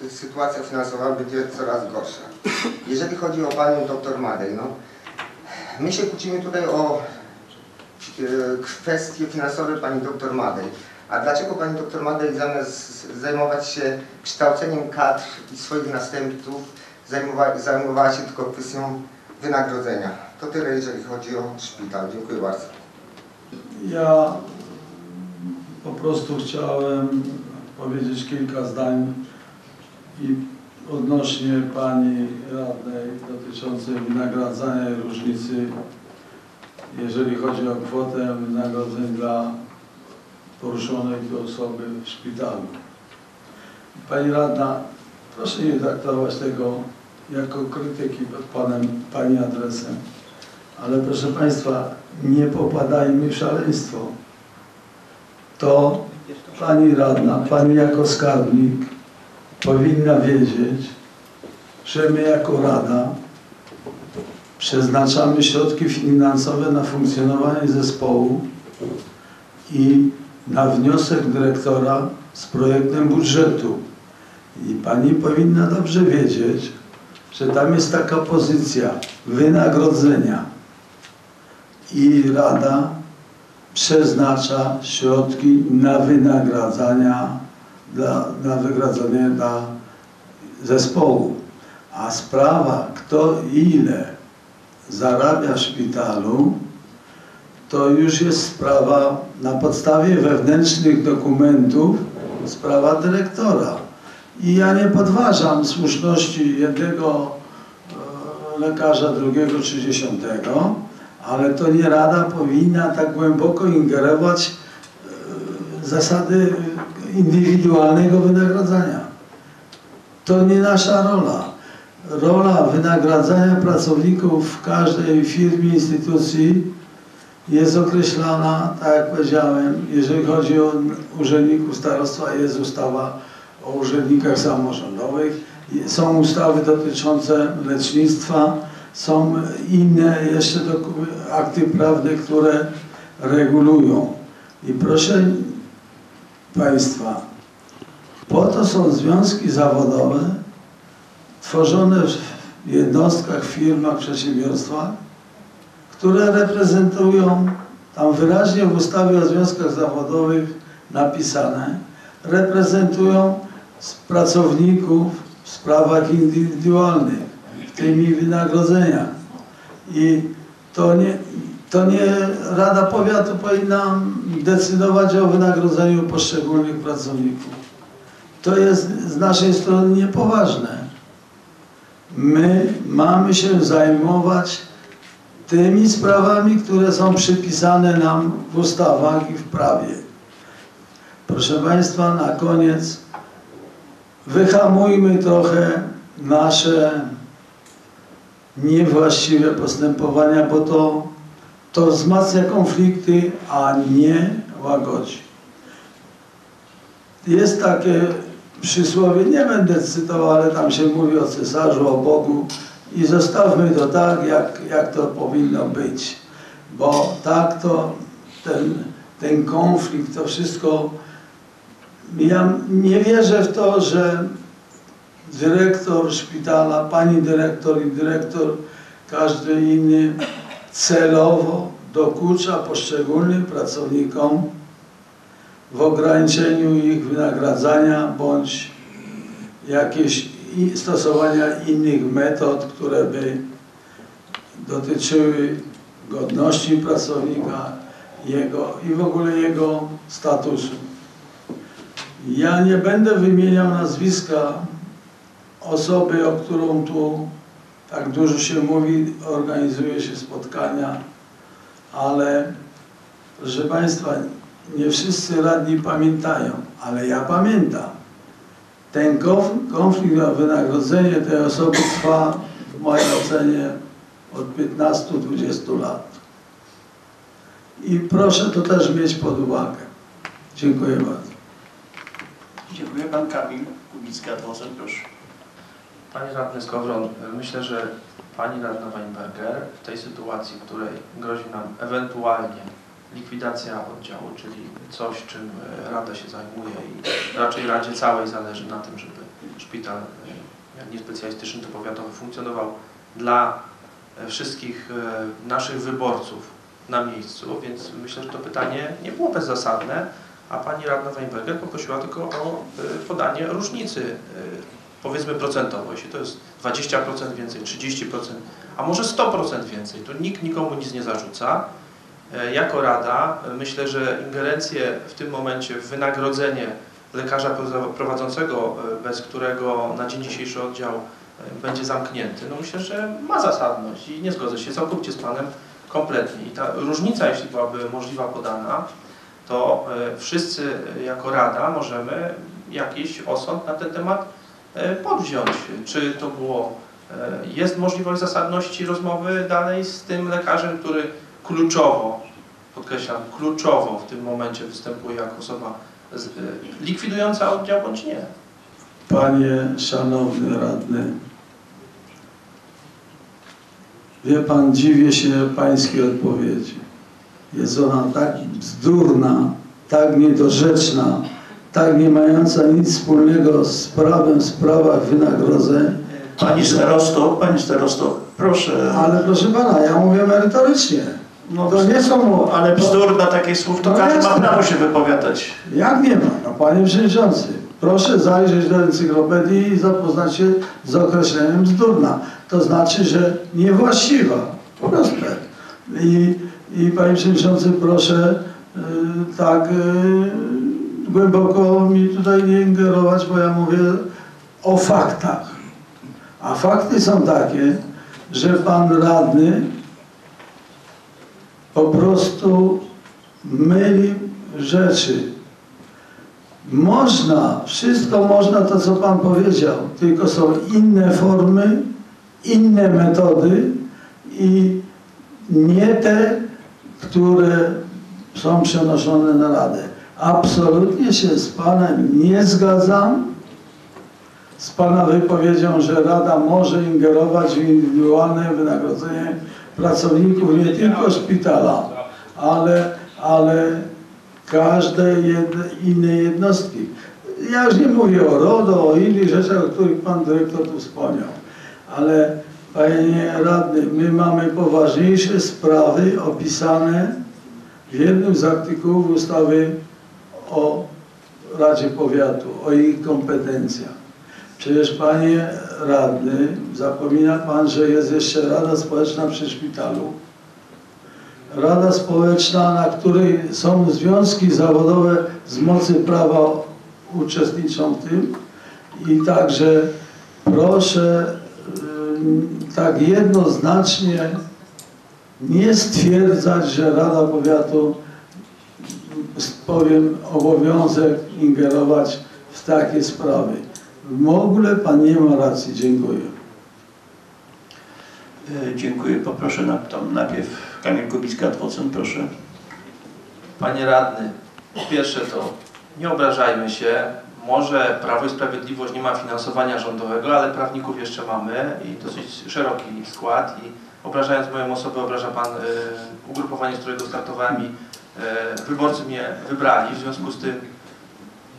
sytuacja finansowa będzie coraz gorsza. Jeżeli chodzi o panią doktor Madej, no, my się kłócimy tutaj o kwestie finansowe pani doktor Madej. A dlaczego pani doktor Madej zamiast zajmować się kształceniem kadr i swoich następców zajmowała się tylko kwestią wynagrodzenia? To tyle, jeżeli chodzi o szpital. Dziękuję bardzo. Ja po prostu chciałem powiedzieć kilka zdań i odnośnie pani radnej dotyczącej wynagradzania i różnicy, jeżeli chodzi o kwotę wynagrodzeń dla poruszonej osoby w szpitalu. Pani radna, proszę nie traktować tego jako krytyki pod pani adresem, ale proszę państwa, nie popadajmy w szaleństwo. To pani radna, pani jako skarbnik powinna wiedzieć, że my jako Rada przeznaczamy środki finansowe na funkcjonowanie zespołu i na wniosek dyrektora z projektem budżetu. I pani powinna dobrze wiedzieć, że tam jest taka pozycja wynagrodzenia i Rada przeznacza środki na wynagradzania na wynagrodzenie dla zespołu. A sprawa, kto ile zarabia w szpitalu, to już jest sprawa na podstawie wewnętrznych dokumentów, sprawa dyrektora. I ja nie podważam słuszności jednego lekarza, drugiego czy dziesiątego, ale to nie Rada powinna tak głęboko ingerować w zasady indywidualnego wynagradzania. To nie nasza rola. Rola wynagradzania pracowników w każdej firmie, instytucji jest określana, tak jak powiedziałem, jeżeli chodzi o urzędników starostwa, jest ustawa o urzędnikach samorządowych, są ustawy dotyczące lecznictwa, są inne jeszcze akty prawne, które regulują. I proszę państwa, po to są związki zawodowe tworzone w jednostkach, firmach, przedsiębiorstwach, które reprezentują, tam wyraźnie w ustawie o związkach zawodowych napisane, reprezentują pracowników w sprawach indywidualnych, w tym i wynagrodzeniach. I to nie Rada Powiatu powinna decydować o wynagrodzeniu poszczególnych pracowników. To jest z naszej strony niepoważne. My mamy się zajmować tymi sprawami, które są przypisane nam w ustawach i w prawie. Proszę państwa, na koniec wyhamujmy trochę nasze niewłaściwe postępowania, bo to wzmacnia konflikty, a nie łagodzi. Jest takie przysłowie, nie będę cytował, ale tam się mówi o cesarzu, o Bogu, i zostawmy to tak, jak to powinno być, bo tak to ten konflikt, to wszystko, ja nie wierzę w to, że dyrektor szpitala, pani dyrektor i dyrektor, każdy inny celowo dokucza poszczególnym pracownikom w ograniczeniu ich wynagradzania bądź jakieś stosowania innych metod, które by dotyczyły godności pracownika i w ogóle jego statusu. Ja nie będę wymieniał nazwiska osoby, o którą tu tak dużo się mówi, organizuje się spotkania, ale proszę Państwa, nie wszyscy radni pamiętają, ale ja pamiętam. Ten konflikt o wynagrodzenie tej osoby trwa w mojej ocenie od 15-20 lat. I proszę to też mieć pod uwagę. Dziękuję bardzo. Dziękuję. Pan Kamil Kubicki, adwokat, proszę. Panie radny Skowron, myślę, że pani radna Weinberger w tej sytuacji, w której grozi nam ewentualnie likwidacja oddziału, czyli coś, czym Rada się zajmuje i raczej Radzie całej zależy na tym, żeby szpital, jak nie specjalistyczny, to powiatowy, funkcjonował dla wszystkich naszych wyborców na miejscu, więc myślę, że to pytanie nie było bezzasadne, a pani radna Weinberger poprosiła tylko o podanie różnicy, powiedzmy procentowo, jeśli to jest 20% więcej, 30%, a może 100% więcej, to nikt nikomu nic nie zarzuca. Jako Rada myślę, że ingerencje w tym momencie w wynagrodzenie lekarza prowadzącego, bez którego na dzień dzisiejszy oddział będzie zamknięty, no myślę, że ma zasadność i nie zgodzę się całkowicie z Panem kompletnie. I ta różnica, jeśli byłaby możliwa podana, to wszyscy jako Rada możemy jakiś osąd na ten temat podwziąć. Czy to było, jest możliwość zasadności rozmowy dalej z tym lekarzem, który kluczowo, podkreślam, kluczowo w tym momencie występuje jako osoba likwidująca oddział, bądź nie. Panie szanowny radny, wie pan, dziwię się pańskiej odpowiedzi. Jest ona tak bzdurna, tak niedorzeczna, tak nie mająca nic wspólnego z prawem w sprawach wynagrodzeń. Panie starosto, proszę. Ale proszę pana, ja mówię merytorycznie. No to nie są... Ale bzdurna takich słów, to no każdy ma prawo się wypowiadać. Jak nie ma? No panie przewodniczący, proszę zajrzeć do encyklopedii i zapoznać się z określeniem bzdurna. To znaczy, że niewłaściwa. Proste. I panie przewodniczący, proszę tak głęboko mi tutaj nie ingerować, bo ja mówię o faktach. A fakty są takie, że pan radny po prostu myli rzeczy. Można, wszystko można, to co pan powiedział, tylko są inne formy, inne metody i nie te, które są przenoszone na Radę. Absolutnie się z panem nie zgadzam, z pana wypowiedzią, że Rada może ingerować w indywidualne wynagrodzenie pracowników nie tylko szpitala, ale każdej innej jednostki. Ja już nie mówię o RODO, o innych rzeczach, o których pan dyrektor tu wspomniał, ale panie radny, my mamy poważniejsze sprawy opisane w jednym z artykułów ustawy o Radzie Powiatu, o ich kompetencjach. Przecież panie radny, zapomina pan, że jest jeszcze Rada Społeczna przy szpitalu. Rada Społeczna, na której są związki zawodowe z mocy prawa uczestniczą w tym. I także proszę tak jednoznacznie nie stwierdzać, że Rada Powiatu, powiem, obowiązek ingerować w takie sprawy. W ogóle pan nie ma racji. Dziękuję. Dziękuję. Poproszę najpierw Kamil Kubicki, adwokat, proszę. Panie radny, po pierwsze to nie obrażajmy się. może Prawo i Sprawiedliwość nie ma finansowania rządowego, ale prawników jeszcze mamy i dosyć szeroki skład. I obrażając moją osobę, obraża Pan ugrupowanie, z którego startowałem i wyborcy mnie wybrali. W związku z tym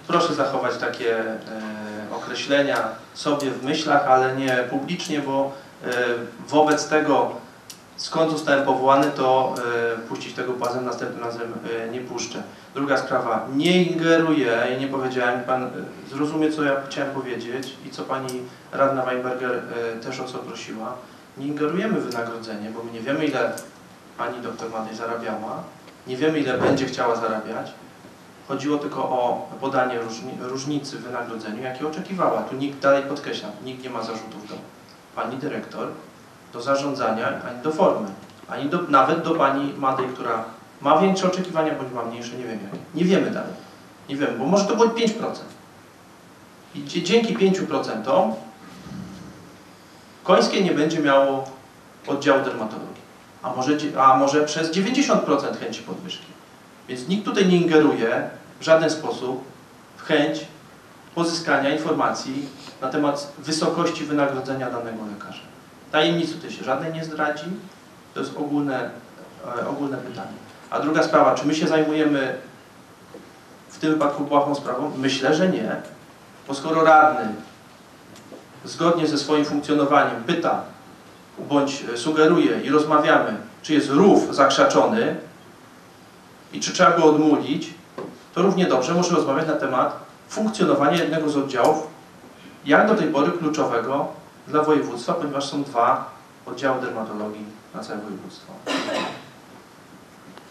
proszę zachować takie określenia sobie w myślach, ale nie publicznie, bo wobec tego, skąd zostałem powołany, to puścić tego płazem następnym razem nie puszczę. Druga sprawa, nie ingeruję i nie powiedziałem, Pan zrozumie, co ja chciałem powiedzieć i co Pani radna Weinberger też o co prosiła. Nie ingerujemy w wynagrodzenie, bo my nie wiemy, ile Pani doktor Madej zarabiała, nie wiemy, ile będzie chciała zarabiać. Chodziło tylko o podanie różnicy w wynagrodzeniu, jakie oczekiwała. Tu nikt, dalej podkreślam, nikt nie ma zarzutów do Pani dyrektor, do zarządzania, ani do formy, ani do, nawet do Pani Madej, która ma większe oczekiwania, bądź ma mniejsze, nie wiem jakie. Nie wiemy dalej. Nie wiemy, bo może to było 5%. I dzięki 5% Końskie nie będzie miało oddziału dermatologii. A może przez 90% chęci podwyżki. Więc nikt tutaj nie ingeruje w żaden sposób w chęć pozyskania informacji na temat wysokości wynagrodzenia danego lekarza. Tajemnicy tutaj się żadnej nie zdradzi. To jest ogólne pytanie. A druga sprawa, czy my się zajmujemy w tym wypadku błahą sprawą? Myślę, że nie. Bo skoro radny zgodnie ze swoim funkcjonowaniem pyta, bądź sugeruje i rozmawiamy, czy jest rów zakrzaczony i czy trzeba go odmulić, to równie dobrze może rozmawiać na temat funkcjonowania jednego z oddziałów, jak do tej pory kluczowego dla województwa, ponieważ są dwa oddziały dermatologii na całe województwo.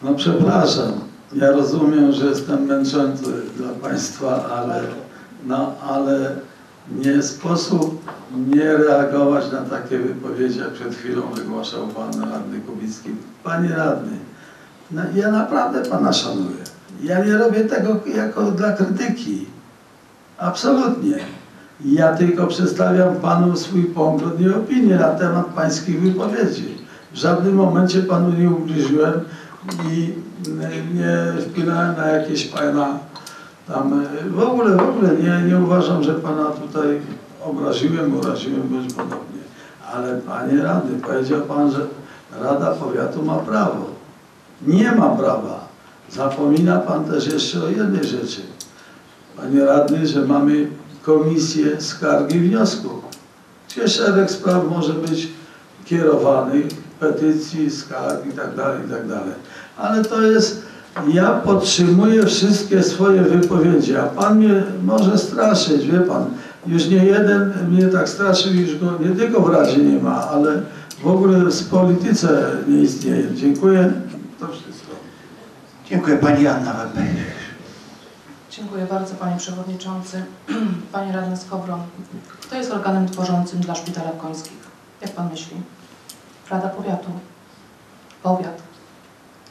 No przepraszam, ja rozumiem, że jestem męczący dla Państwa, ale nie sposób nie reagować na takie wypowiedzi, jak przed chwilą wygłaszał Pan Radny Kubicki. Panie Radny, no ja naprawdę Pana szanuję. Ja nie robię tego jako dla krytyki. Absolutnie. Ja tylko przedstawiam Panu swój pogląd i opinię na temat Pańskich wypowiedzi. W żadnym momencie Panu nie ubliżyłem i nie wpłynąłem na jakieś Pana tam. W ogóle nie uważam, że Pana tutaj obraziłem, uraziłem bądź podobnie. Ale Panie Radny, powiedział Pan, że Rada Powiatu ma prawo. Nie ma prawa. Zapomina Pan też jeszcze o jednej rzeczy. Panie Radny, że mamy komisję skargi wniosków, gdzie szereg spraw może być kierowanych, petycji, skarg itd. Ale to jest, ja podtrzymuję wszystkie swoje wypowiedzi, a Pan mnie może straszyć, wie Pan. Już nie jeden mnie tak straszył, już go nie tylko w Radzie nie ma, ale w ogóle w polityce nie istnieje. Dziękuję. To wszystko. Dziękuję. Pani Anna Weber. Dziękuję bardzo, Panie Przewodniczący. Panie Radny Skowron, kto jest organem tworzącym dla Szpitala Końskich? Jak Pan myśli? Rada Powiatu. Powiat.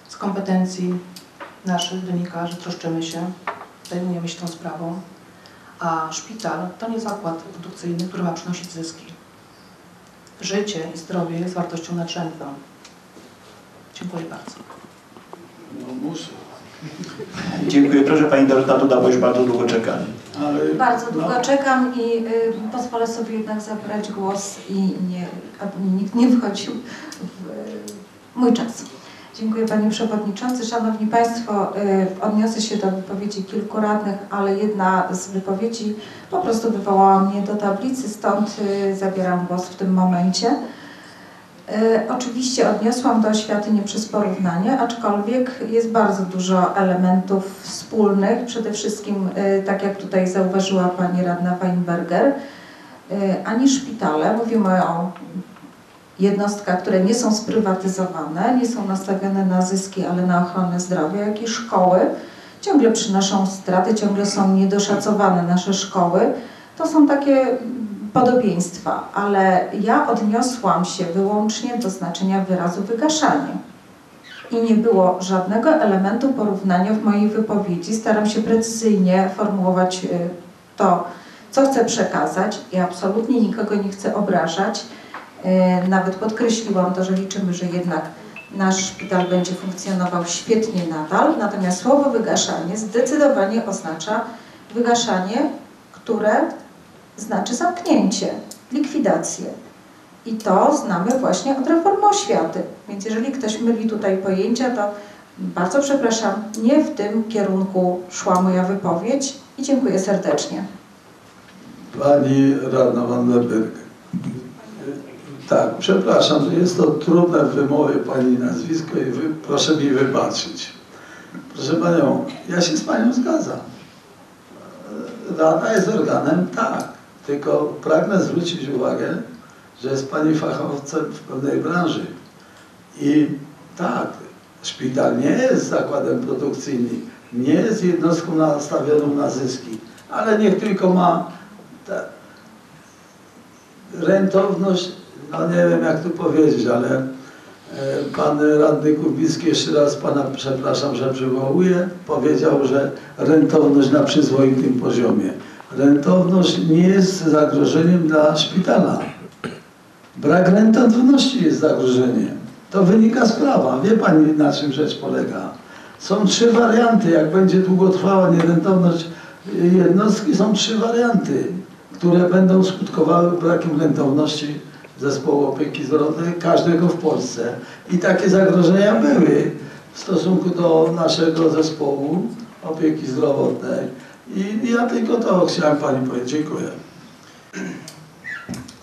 Z kompetencji naszych wynika, że troszczymy się, zajmujemy się tą sprawą, a szpital to nie zakład produkcyjny, który ma przynosić zyski. Życie i zdrowie jest wartością nadrzędną. Dziękuję bardzo. No muszę. Dziękuję. Proszę Pani Dorota Duda, bo już bardzo długo czekam. Bardzo długo czekam i pozwolę sobie jednak zabrać głos i nie, aby nikt nie wchodził w mój czas. Dziękuję Panie Przewodniczący. Szanowni Państwo, odniosę się do wypowiedzi kilku radnych, ale jedna z wypowiedzi po prostu wywołała mnie do tablicy, stąd zabieram głos w tym momencie. Oczywiście odniosłam do oświaty nie przez porównanie, aczkolwiek jest bardzo dużo elementów wspólnych. Przede wszystkim, tak jak tutaj zauważyła Pani Radna Weinberger, ani szpitale, mówimy o jednostkach, które nie są sprywatyzowane, nie są nastawione na zyski, ale na ochronę zdrowia, jak i szkoły ciągle przynoszą straty, ciągle są niedoszacowane nasze szkoły. To są takie podobieństwa, ale ja odniosłam się wyłącznie do znaczenia wyrazu wygaszanie. I nie było żadnego elementu porównania w mojej wypowiedzi. Staram się precyzyjnie formułować to, co chcę przekazać i absolutnie nikogo nie chcę obrażać. Nawet podkreśliłam to, że liczymy, że jednak nasz szpital będzie funkcjonował świetnie nadal, natomiast słowo wygaszanie zdecydowanie oznacza wygaszanie które znaczy zamknięcie, likwidację. I to znamy właśnie od reformy oświaty. Więc jeżeli ktoś myli tutaj pojęcia, to bardzo przepraszam, nie w tym kierunku szła moja wypowiedź i dziękuję serdecznie. Pani radna Wanda. Tak, przepraszam, że jest to trudne w wymowie Pani nazwisko i proszę mi wybaczyć. Proszę Panią, ja się z Panią zgadzam. Rada jest organem, tak, tylko pragnę zwrócić uwagę, że jest Pani fachowcem w pewnej branży. I tak, szpital nie jest zakładem produkcyjnym, nie jest jednostką nastawioną na zyski, ale niech tylko ma rentowność, no nie wiem jak tu powiedzieć, ale pan radny Kubicki, jeszcze raz pana przepraszam, że przywołuję, powiedział, że rentowność na przyzwoitym poziomie. Rentowność nie jest zagrożeniem dla szpitala. Brak rentowności jest zagrożeniem. To wynika z prawa. Wie pani, na czym rzecz polega. Są trzy warianty. Jak będzie długotrwała nierentowność jednostki, są trzy warianty, które będą skutkowały brakiem rentowności Zespołu Opieki Zdrowotnej każdego w Polsce. I takie zagrożenia były w stosunku do naszego Zespołu Opieki Zdrowotnej. I ja tylko to chciałem Pani powiedzieć. Dziękuję.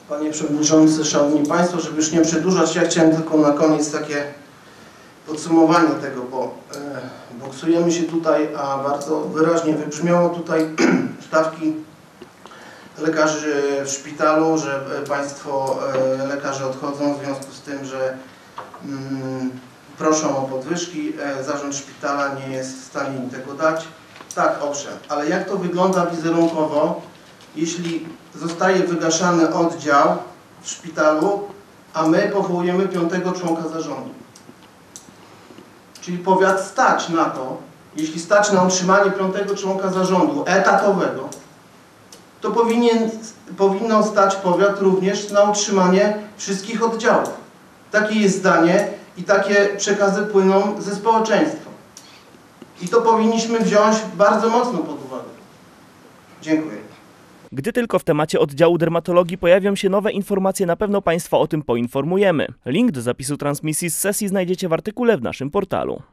Panie Przewodniczący, Szanowni Państwo, żeby już nie przedłużać, ja chciałem tylko na koniec takie podsumowanie tego, bo boksujemy się tutaj, a bardzo wyraźnie wybrzmiało tutaj stawki lekarzy w szpitalu, że Państwo lekarze odchodzą w związku z tym, że proszą o podwyżki, zarząd szpitala nie jest w stanie im tego dać. Tak, owszem, ale jak to wygląda wizerunkowo, jeśli zostaje wygaszany oddział w szpitalu, a my powołujemy 5. członka zarządu? Czyli powiat stać na to, jeśli stać na utrzymanie 5. członka zarządu etatowego, to powinno stać powiat również na utrzymanie wszystkich oddziałów. Takie jest zdanie i takie przekazy płyną ze społeczeństwa. I to powinniśmy wziąć bardzo mocno pod uwagę. Dziękuję. Gdy tylko w temacie oddziału dermatologii pojawią się nowe informacje, na pewno Państwa o tym poinformujemy. Link do zapisu transmisji z sesji znajdziecie w artykule w naszym portalu.